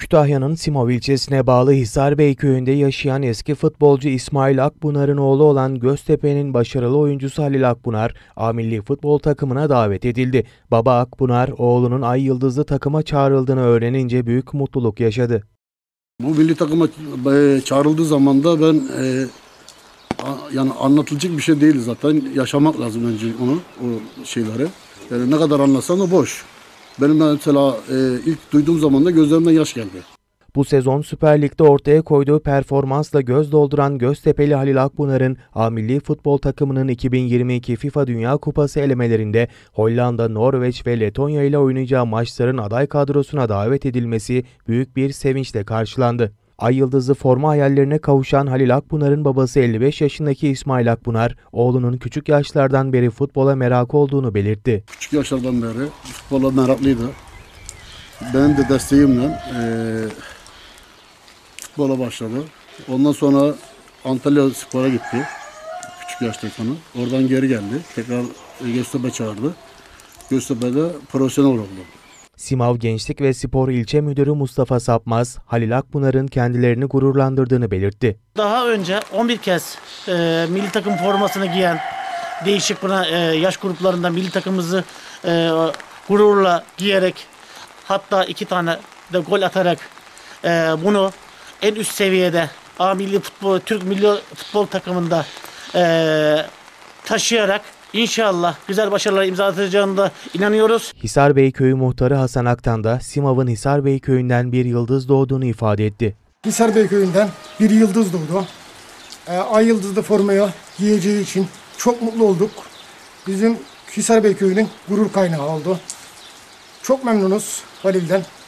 Kütahya'nın Simav ilçesine bağlı Hisarbey köyünde yaşayan eski futbolcu İsmail Akbunar'ın oğlu olan Göztepe'nin başarılı oyuncusu Halil Akbunar, A Milli Futbol takımına davet edildi. Baba Akbunar, oğlunun Ay Yıldızlı takıma çağrıldığını öğrenince büyük mutluluk yaşadı. Bu milli takıma çağrıldığı zaman da ben yani anlatılacak bir şey değil zaten. Yaşamak lazım önce o şeyleri. Yani ne kadar anlasan da boş. Benim mesela ilk duyduğum zaman da gözlerimden yaş geldi. Bu sezon Süper Lig'de ortaya koyduğu performansla göz dolduran Göztepe'li Halil Akbunar'ın A Milli Futbol takımının 2022 FIFA Dünya Kupası elemelerinde Hollanda, Norveç ve Letonya ile oynayacağı maçların aday kadrosuna davet edilmesi büyük bir sevinçle karşılandı. Ay Yıldızlı forma hayallerine kavuşan Halil Akbunar'ın babası 55 yaşındaki İsmail Akbunar, oğlunun küçük yaşlardan beri futbola merakı olduğunu belirtti. Küçük yaşlardan beri futbola meraklıydı. Ben de desteğimle futbola başladı. Ondan sonra Antalya Spor'a gitti. Küçük yaştayken. Oradan geri geldi. Tekrar Göztepe çağırdı. Göztepe'de profesyonel oldu. Simav Gençlik ve Spor İlçe Müdürü Mustafa Sapmaz, Halil Akbunar'ın kendilerini gururlandırdığını belirtti. Daha önce 11 kez milli takım formasını giyen, değişik yaş gruplarında milli takımımızı gururla giyerek, hatta 2 tane de gol atarak bunu en üst seviyede Türk milli futbol takımında taşıyarak İnşallah güzel başarılara imza atacağını da inanıyoruz. Hisarbey Köyü Muhtarı Hasan Aktan da Simav'ın Hisarbey Köyü'nden bir yıldız doğduğunu ifade etti. Hisarbey Köyü'nden bir yıldız doğdu. Ay Yıldızlı formaya giyeceği için çok mutlu olduk. Bizim Hisarbey Köyü'nün gurur kaynağı oldu. Çok memnunuz Halil'den.